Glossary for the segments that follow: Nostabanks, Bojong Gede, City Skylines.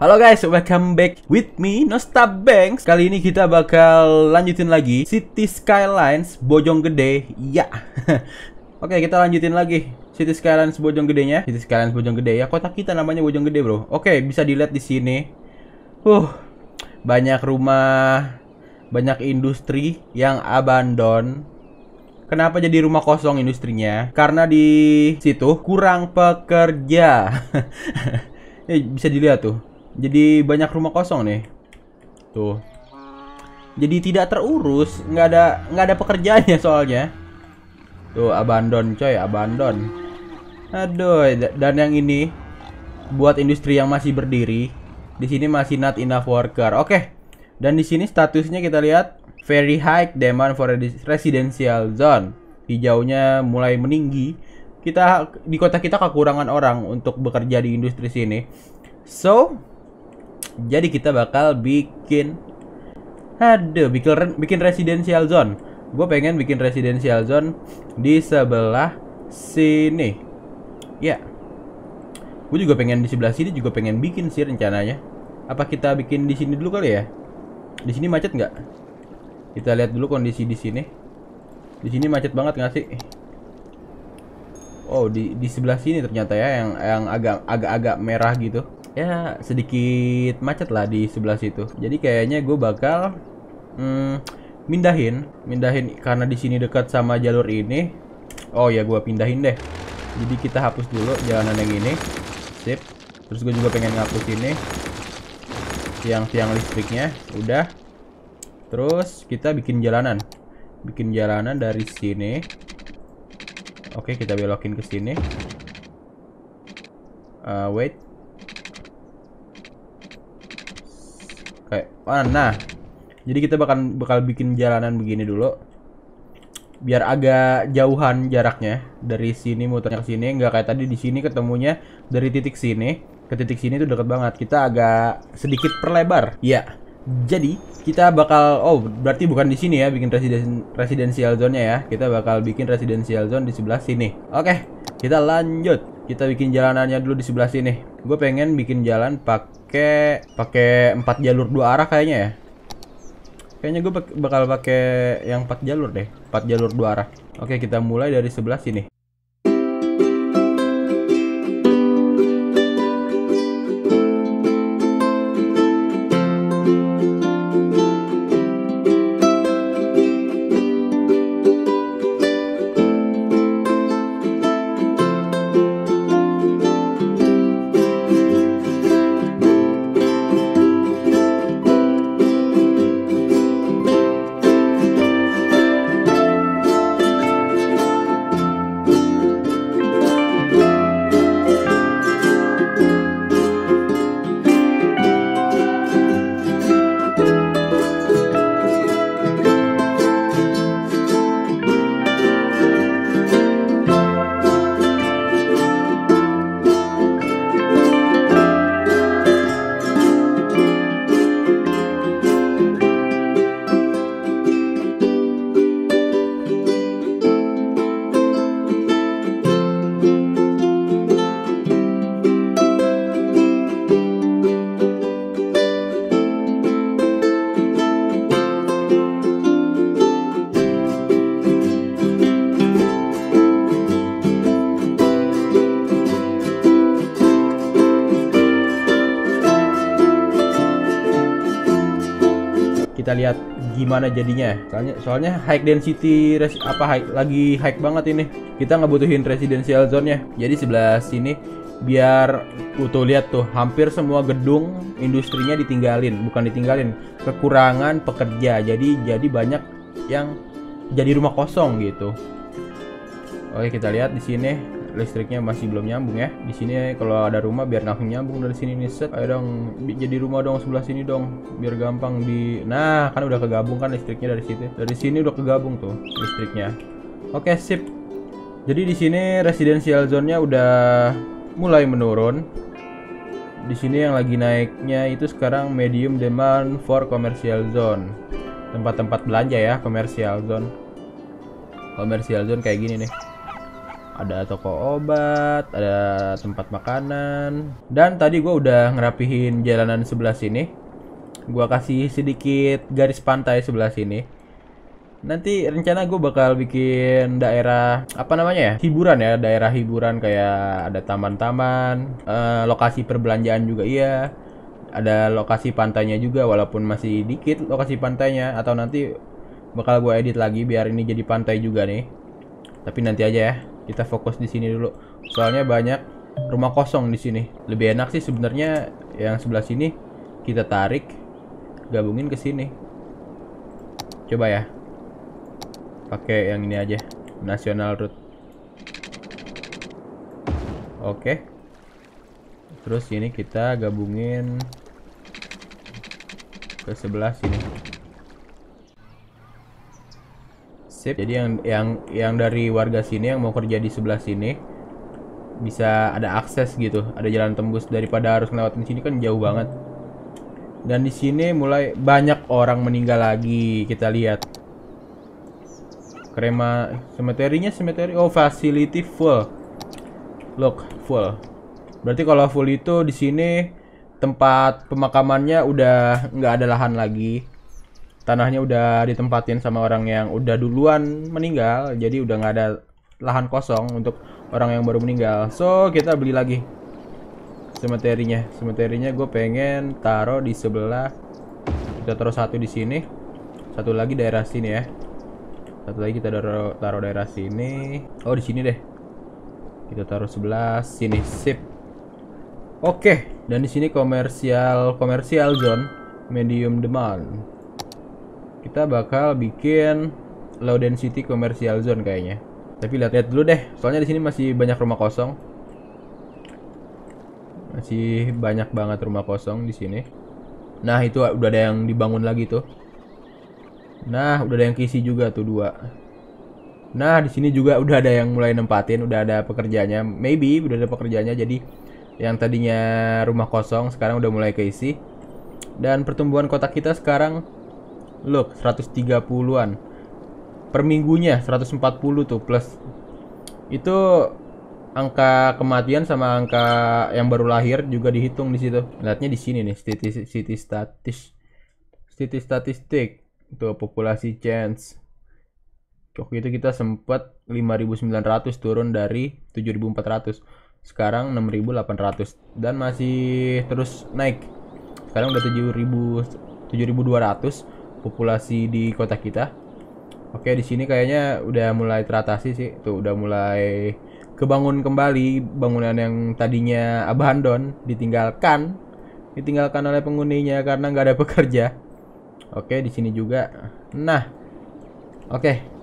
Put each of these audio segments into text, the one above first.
Halo guys, welcome back with me Nostabanks. Kali ini kita bakal lanjutin lagi City Skylines Bojong Gede. Ya. Oke, kita lanjutin lagi City Skylines Bojong Gedenya. City Skylines Bojong Gede ya, kota kita namanya Bojong Gede, bro. Oke, bisa dilihat di sini. Banyak rumah, banyak industri yang abandon. Kenapa jadi rumah kosong industrinya? Karena di situ kurang pekerja. Bisa dilihat tuh. Jadi banyak rumah kosong nih. Tuh. Jadi tidak terurus, nggak ada pekerjaannya soalnya. Tuh, abandon coy, abandon. Aduh, dan yang ini buat industri yang masih berdiri. Di sini masih not enough worker. Oke. Dan di sini statusnya kita lihat very high demand for residential zone. Hijaunya mulai meninggi. Kita di kota kita kekurangan orang untuk bekerja di industri sini. So, jadi kita bakal bikin residential zone. Gue pengen bikin residential zone di sebelah sini. Ya. Gue juga pengen di sebelah sini juga pengen bikin sih rencananya. Apa kita bikin di sini dulu kali ya? Di sini macet nggak? Kita lihat dulu kondisi di sini. Di sini macet banget nggak sih? Oh, di sebelah sini ternyata ya yang agak merah gitu. Ya, sedikit macet lah di sebelah situ. Jadi kayaknya gue bakal mindahin karena di sini dekat sama jalur ini. Oh ya, gue pindahin deh. Jadi kita hapus dulu jalanan yang ini. Sip. Terus gue juga pengen ngapus ini. Tiang-tiang listriknya udah. Terus kita bikin jalanan dari sini. Oke, kita belokin ke sini. Wait. Kayak nah. Jadi kita bakal bikin jalanan begini dulu. Biar agak jauhan jaraknya dari sini muternya ke sini, nggak kayak tadi di sini ketemunya dari titik sini ke titik sini itu deket banget. Kita agak sedikit perlebar. Ya. Jadi kita bakal berarti bukan di sini ya bikin residential zone-nya ya. Kita bakal bikin residential zone di sebelah sini. Oke, kita lanjut. Kita bikin jalanannya dulu di sebelah sini. Gue pengen bikin jalan pakai 4 jalur 2 arah kayaknya ya. Kayaknya gue bakal pakai yang 4 jalur deh, 4 jalur 2 arah. Oke, kita mulai dari sebelah sini. Kita lihat gimana jadinya. Soalnya high density lagi high banget ini. Kita ngebutuhin residential zone-nya. Jadi sebelah sini biar tuh lihat tuh hampir semua gedung industrinya ditinggalin, bukan ditinggalin, kekurangan pekerja. Jadi banyak yang jadi rumah kosong gitu. Oke, kita lihat di sini listriknya masih belum nyambung ya. Di sini kalau ada rumah biar langsung nyambung dari sini nih, set. Ayo dong, jadi rumah dong sebelah sini dong. Biar gampang di. Nah, kan udah kegabung kan listriknya dari situ. Dari sini udah kegabung tuh listriknya. Oke, sip. Jadi di sini residential zone-nya udah mulai menurun. Di sini yang lagi naiknya itu sekarang medium demand for commercial zone. Tempat-tempat belanja ya, commercial zone. Commercial zone kayak gini nih. Ada toko obat, ada tempat makanan. Dan tadi gue udah ngerapihin jalanan sebelah sini. Gue kasih sedikit garis pantai sebelah sini. Nanti rencana gue bakal bikin daerah, apa namanya ya, hiburan ya. Daerah hiburan kayak ada taman-taman, lokasi perbelanjaan juga iya. Ada lokasi pantainya juga, walaupun masih dikit lokasi pantainya. Atau nanti bakal gue edit lagi biar ini jadi pantai juga nih. Tapi nanti aja ya, kita fokus di sini dulu. Soalnya banyak rumah kosong di sini. Lebih enak sih sebenarnya yang sebelah sini kita tarik, gabungin ke sini. Coba ya, pakai yang ini aja, National Route. Oke. Terus ini kita gabungin ke sebelah sini. Sip. Jadi yang dari warga sini yang mau kerja di sebelah sini bisa ada akses gitu, ada jalan tembus daripada harus ngelewatin sini kan jauh banget. Dan di sini mulai banyak orang meninggal lagi, kita lihat. Krema cemetery-nya, cemetery. Oh, facility full. Look, full. Berarti kalau full itu di sini tempat pemakamannya udah nggak ada lahan lagi. Tanahnya udah ditempatin sama orang yang udah duluan meninggal. Jadi udah nggak ada lahan kosong untuk orang yang baru meninggal. So, kita beli lagi cemeterinya. Cemeterinya gue pengen taruh di sebelah. Kita taruh satu di sini. Satu lagi daerah sini ya. Satu lagi kita taruh daerah sini. Oh, di sini deh. Kita taruh sebelah sini. Sip. Oke, dan di sini komersial zone, medium demand. Kita bakal bikin low density commercial zone kayaknya. Tapi lihat-lihat dulu deh, soalnya di sini masih banyak rumah kosong. Masih banyak banget rumah kosong di sini. Nah, itu udah ada yang dibangun lagi tuh. Nah, udah ada yang keisi juga tuh dua. Nah, di sini juga udah ada yang mulai nempatin, udah ada pekerjanya. Maybe udah ada pekerjanya, jadi yang tadinya rumah kosong sekarang udah mulai keisi. Dan pertumbuhan kota kita sekarang look 130-an. Per minggunya 140 tuh plus. Itu angka kematian sama angka yang baru lahir juga dihitung di situ. Lihatnya di sini nih, city statistik. Tuh populasi change. Waktu itu kita sempat 5.900 turun dari 7.400. Sekarang 6.800 dan masih terus naik. Sekarang udah 7.200 populasi di kota kita. Oke, di sini kayaknya udah mulai teratasi sih. Tuh udah mulai kebangun kembali bangunan yang tadinya abandon, ditinggalkan oleh penghuninya karena nggak ada pekerja. Oke, di sini juga. Nah, oke.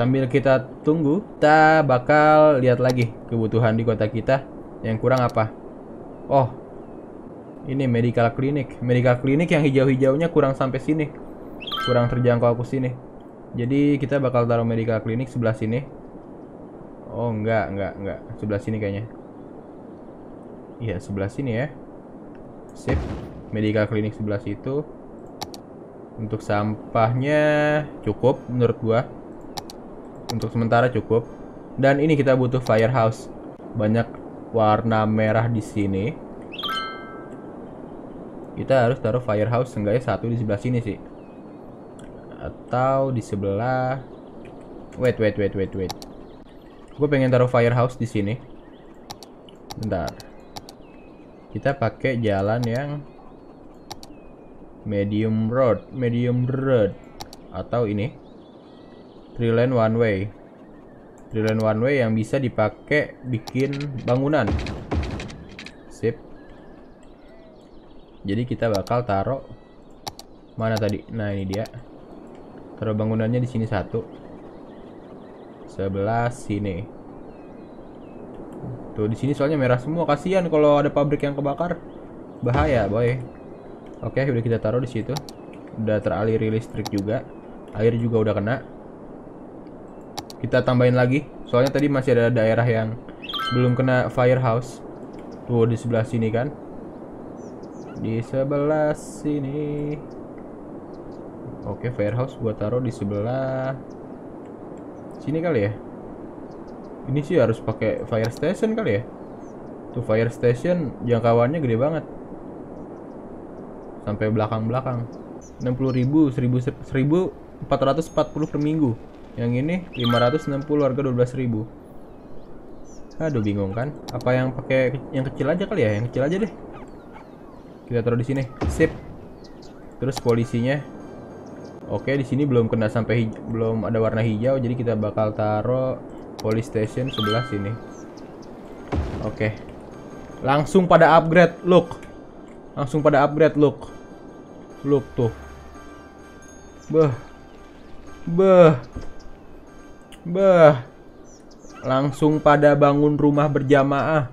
Sambil kita tunggu, kita bakal lihat lagi kebutuhan di kota kita yang kurang apa. Oh, ini medical clinic. Medical clinic yang hijau-hijaunya kurang sampai sini. Kurang terjangkau aku sini. Jadi kita bakal taruh medical clinic sebelah sini. Oh, enggak. Sebelah sini kayaknya. Iya, sebelah sini ya. Sip. Medical clinic sebelah situ. Untuk sampahnya cukup menurut gua. Untuk sementara cukup. Dan ini kita butuh firehouse. Banyak warna merah di sini. Kita harus taruh firehouse seenggaknya satu di sebelah sini sih. Atau di sebelah. Wait. Gue pengen taruh firehouse di sini. Bentar. Kita pakai jalan yang medium road atau ini. 3 lane one way yang bisa dipakai bikin bangunan. Sip. Jadi kita bakal taruh mana tadi? Nah, ini dia. Taruh bangunannya di sini satu. Sebelah sini. Tuh di sini soalnya merah semua. Kasihan kalau ada pabrik yang kebakar. Bahaya, boy. Oke, udah kita taruh di situ. Udah teraliri listrik juga. Air juga udah kena. Kita tambahin lagi, soalnya tadi masih ada daerah yang belum kena firehouse. Tuh di sebelah sini kan. Di sebelah sini. Oke, firehouse gua taruh di sebelah sini kali ya. Ini sih harus pakai fire station kali ya. Tuh fire station jangkauannya gede banget. Sampai belakang-belakang. 60.000, 1.440 per minggu. Yang ini 560 harga 12.000. Aduh bingung kan? Apa yang pakai yang kecil aja kali ya? Yang kecil aja deh. Kita taruh di sini. Sip. Terus polisinya. Oke, di sini belum kena sampai belum ada warna hijau, jadi kita bakal taruh police station sebelah sini. Oke. Langsung pada upgrade look. Langsung pada upgrade look. Look tuh. Beh. Beh. Beh. Langsung pada bangun rumah berjamaah.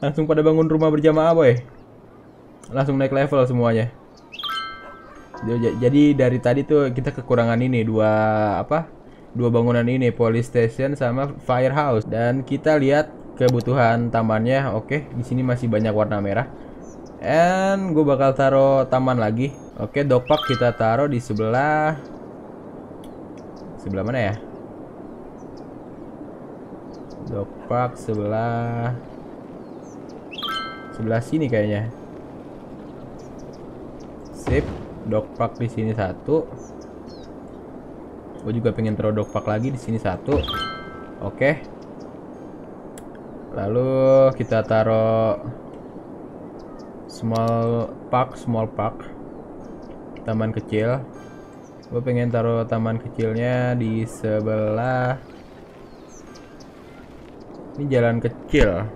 Langsung pada bangun rumah berjamaah, boy. Langsung naik level semuanya. Jadi dari tadi tuh kita kekurangan ini dua bangunan ini, police station sama firehouse. Dan kita lihat kebutuhan tamannya. Oke, di sini masih banyak warna merah. And gue bakal taruh taman lagi. Oke, dokpak kita taruh di sebelah mana ya? Dokpak sebelah sini kayaknya. Sip, dokpak di sini satu. Gue juga pengen taruh dokpak lagi di sini satu. Oke. Lalu kita taruh small park. Taman kecil. Gue pengen taruh taman kecilnya di sebelah. Ini jalan kecil.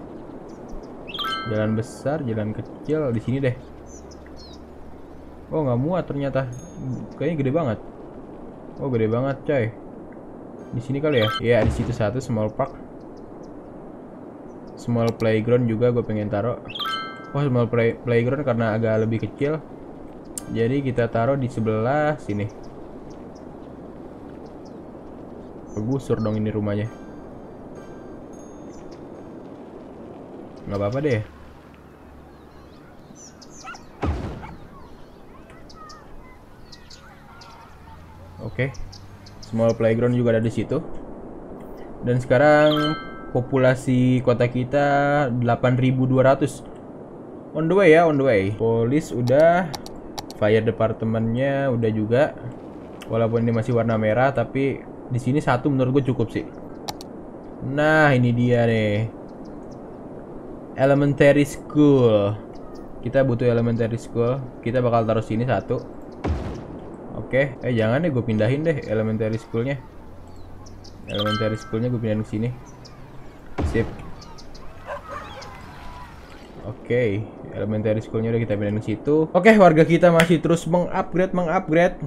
Jalan besar, jalan kecil di sini deh. Oh, nggak muat ternyata. Kayaknya gede banget. Oh, gede banget, coy. Di sini kali ya? Iya, di situ satu small park. Small playground juga gue pengen taruh. Oh, small playground karena agak lebih kecil. Jadi kita taruh di sebelah sini. Kegusur dong ini rumahnya. Nggak apa-apa deh. Oke. Small playground juga ada di situ. Dan sekarang populasi kota kita 8.200. On the way ya, on the way. Polis udah, fire departemennya udah juga. Walaupun ini masih warna merah, tapi di sini satu menurut gue cukup sih. Nah, ini dia nih. Elementary school. Kita butuh elementary school. Kita bakal taruh sini satu. Oke. Jangan deh, gue pindahin deh elementary schoolnya. Elementary schoolnya gue pindahin ke sini. Sip. Oke. Elementary schoolnya udah kita pindahin ke situ. Oke, warga kita masih terus mengupgrade.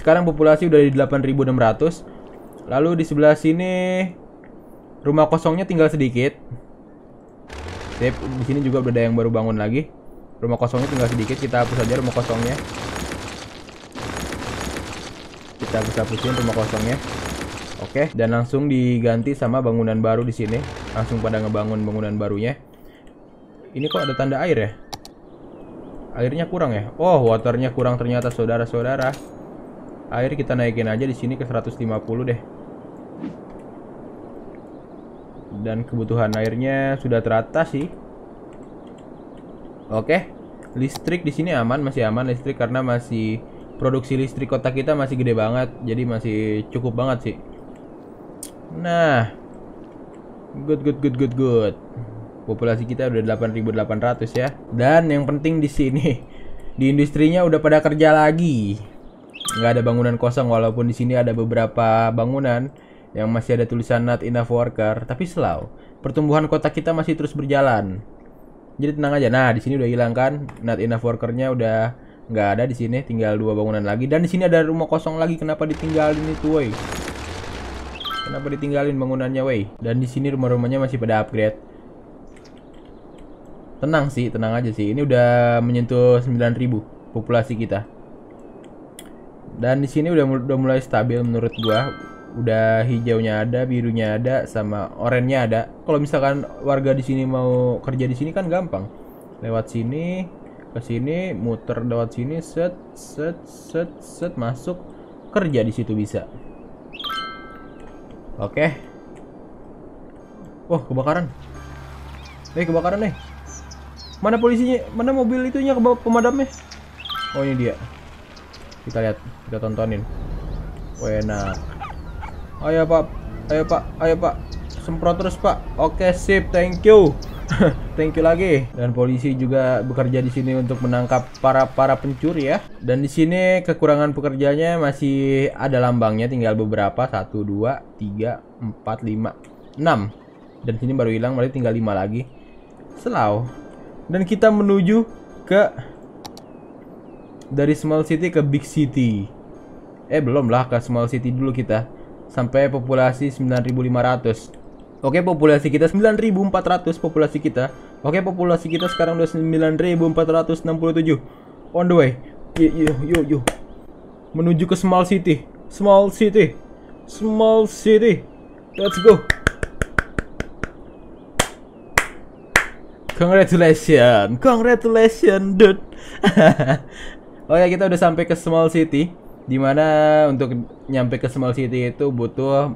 Sekarang populasi udah di 8.600. Lalu di sebelah sini rumah kosongnya tinggal sedikit. Sip, di sini juga udah ada yang baru bangun lagi. Rumah kosongnya tinggal sedikit, kita hapus aja rumah kosongnya. Kita hapus-hapusin rumah kosongnya. Oke, dan langsung diganti sama bangunan baru di sini. Langsung pada ngebangun bangunan barunya. Ini kok ada tanda air ya? Airnya kurang ya? Oh, waternya kurang ternyata, saudara-saudara. Air kita naikin aja di sini ke 150 deh. Dan kebutuhan airnya sudah teratasi. Oke, listrik di sini aman, masih aman listrik karena masih produksi listrik kota kita masih gede banget, jadi masih cukup banget sih. Nah, good. Populasi kita udah 8.800 ya. Dan yang penting di sini di industrinya udah pada kerja lagi. Nggak ada bangunan kosong walaupun di sini ada beberapa bangunan yang masih ada tulisan not enough worker, tapi slow. Pertumbuhan kota kita masih terus berjalan. Jadi tenang aja. Nah, di sini udah hilang kan? Not enough workernya udah nggak ada di sini, tinggal dua bangunan lagi. Dan di sini ada rumah kosong lagi. Kenapa ditinggalin itu, woi? Kenapa ditinggalin bangunannya, woi? Dan di sini rumah-rumahnya masih pada upgrade. Tenang sih, tenang aja sih. Ini udah menyentuh 9.000 populasi kita. Dan di sini udah mulai stabil menurut gua. Udah hijaunya ada, birunya ada, sama oranye ada. Kalau misalkan warga di sini mau kerja di sini kan gampang. Lewat sini, ke sini, muter lewat sini, set masuk kerja di situ bisa. Oke. Wah, kebakaran. Kebakaran nih. Mana polisinya? Mana mobil itunya pemadamnya? Oh, ini dia. Kita lihat, kita tontonin. Enak. Ayo, Pak. Ayo, Pak. Ayo, Pak. Semprot terus, Pak. Oke, sip. Thank you. Thank you lagi. Dan polisi juga bekerja di sini untuk menangkap para pencuri ya. Dan di sini kekurangan pekerjaannya masih ada lambangnya, tinggal beberapa 1, 2, 3, 4, 5, 6. Dan sini baru hilang, berarti tinggal 5 lagi. Selaw. Dan kita menuju ke dari small city ke big city. Belum lah, ke small city dulu kita. Sampai populasi 9.500. Oke, populasi kita 9.400 populasi kita. Oke, populasi kita sekarang udah 9.467. On the way. Yo. Menuju ke small city. Small city. Let's go. Congratulations, dude. Oke, kita udah sampai ke small city. Dimana untuk nyampe ke small city itu butuh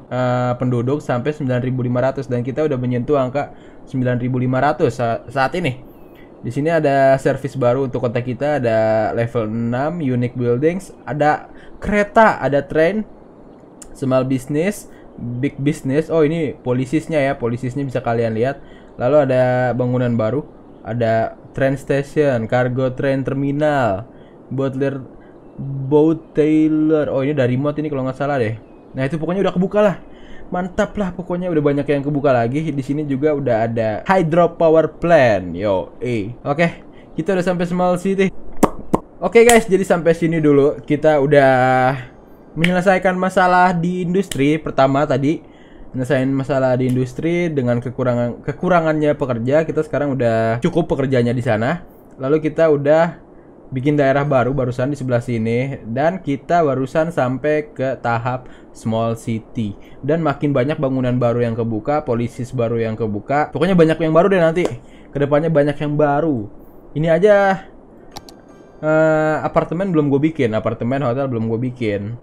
penduduk sampai 9.500 dan kita udah menyentuh angka 9.500 saat ini. Di sini ada service baru untuk kota kita, ada level 6, unique buildings, ada kereta, ada train, small business, big business. Oh, ini polisisnya ya, polisisnya bisa kalian lihat. Lalu ada bangunan baru, ada train station, cargo train terminal, Boat Taylor. Oh, ini dari remote ini kalau nggak salah deh. Nah, itu pokoknya udah kebuka lah. Mantap lah, pokoknya udah banyak yang kebuka lagi. Di sini juga udah ada hydropower plant. Oke, kita udah sampai small city. Oke, guys, jadi sampai sini dulu. Kita udah menyelesaikan masalah di industri pertama tadi. Menyelesaikan masalah di industri dengan kekurangannya pekerja. Kita sekarang udah cukup pekerjanya di sana. Lalu kita udah bikin daerah baru barusan di sebelah sini. Dan kita barusan sampai ke tahap small city. Dan makin banyak bangunan baru yang kebuka, polisis baru yang kebuka. Pokoknya banyak yang baru deh nanti. Kedepannya banyak yang baru. Ini aja apartemen belum gue bikin. Apartemen, hotel belum gue bikin.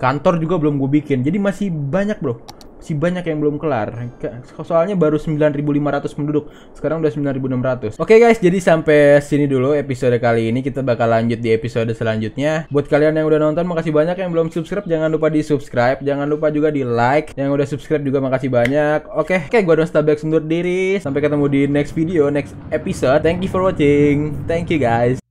Kantor juga belum gue bikin. Jadi masih banyak, bro. Masih banyak yang belum kelar. Soalnya baru 9.500 penduduk. Sekarang udah 9.600. Oke, guys, jadi sampai sini dulu episode kali ini. Kita bakal lanjut di episode selanjutnya. Buat kalian yang udah nonton, makasih banyak. Yang belum subscribe, jangan lupa di subscribe. Jangan lupa juga di like. Yang udah subscribe juga makasih banyak. Oke, gue Nostabanks undur diri. Sampai ketemu di next video, next episode. Thank you for watching. Thank you, guys.